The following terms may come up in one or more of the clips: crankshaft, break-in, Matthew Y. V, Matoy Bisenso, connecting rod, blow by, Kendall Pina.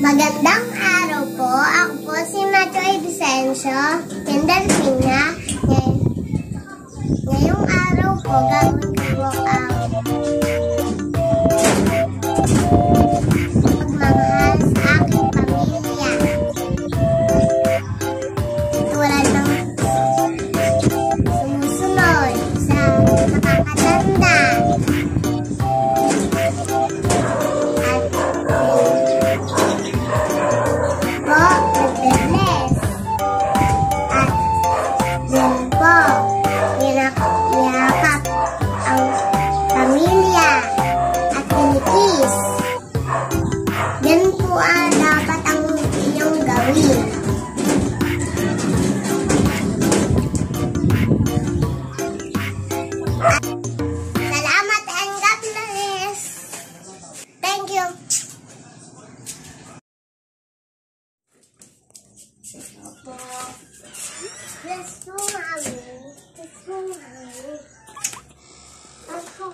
Magandang araw po. Ako po si Matoy Bisenso, Kendall Pina. Ngayong araw po, gawin ko ang pagmamahal sa aking pamilya. Tulad ng sumusunod sa nakakatanda. Salamat and God bless. Thank you. Opo. Bless mo, Mami. Bless mo, Mami. Ako.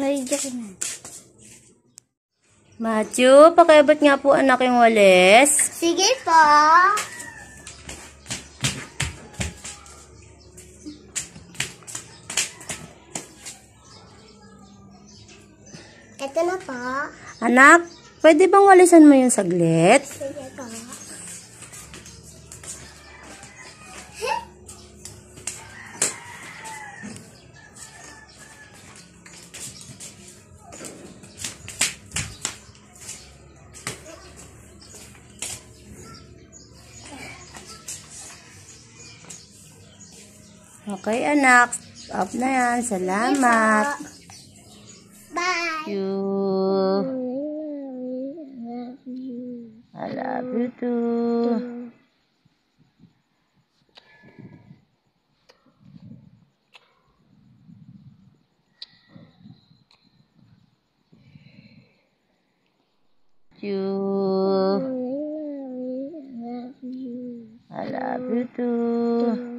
Naiyak na. Matthew, pakiabot nga po anak yung walis. Sige po. Ito na po. Anak, pwede bang walisan mo yung saglit? Sige po. Okay, anak. Up na yan. Salamat. Yes, I love you too. I love you too.